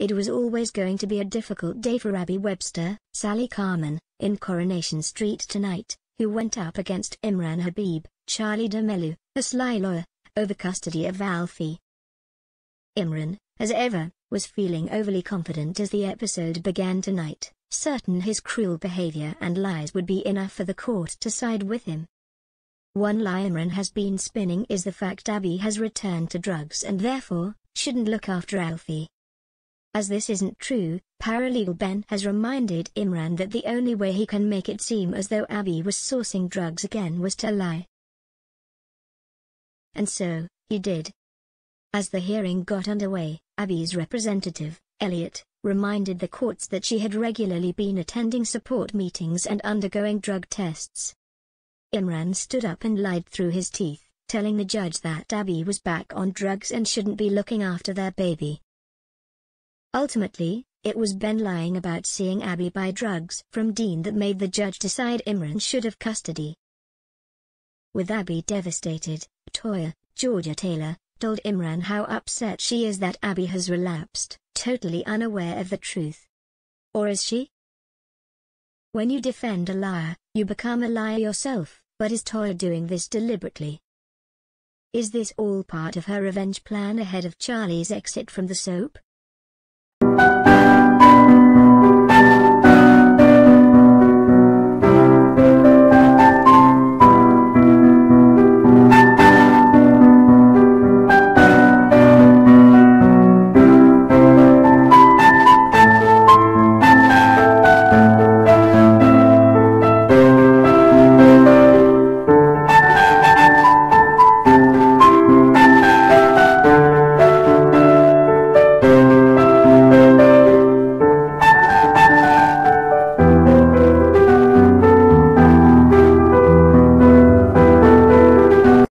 It was always going to be a difficult day for Abby Webster, Sally Carman, in Coronation Street tonight, who went up against Imran Habib, Charlie De Melu, a sly lawyer, over custody of Alfie. Imran, as ever, was feeling overly confident as the episode began tonight, certain his cruel behavior and lies would be enough for the court to side with him. One lie Imran has been spinning is the fact Abby has returned to drugs and therefore, shouldn't look after Alfie. As this isn't true, paralegal Ben has reminded Imran that the only way he can make it seem as though Abby was sourcing drugs again was to lie. And so, he did. As the hearing got underway, Abby's representative, Elliot, reminded the courts that she had regularly been attending support meetings and undergoing drug tests. Imran stood up and lied through his teeth, telling the judge that Abby was back on drugs and shouldn't be looking after their baby. Ultimately, it was Ben lying about seeing Abby buy drugs from Dean that made the judge decide Imran should have custody. With Abby devastated, Toya, Georgia Taylor, told Imran how upset she is that Abby has relapsed, totally unaware of the truth. Or is she? When you defend a liar, you become a liar yourself, but is Toya doing this deliberately? Is this all part of her revenge plan ahead of Charlie's exit from the soap?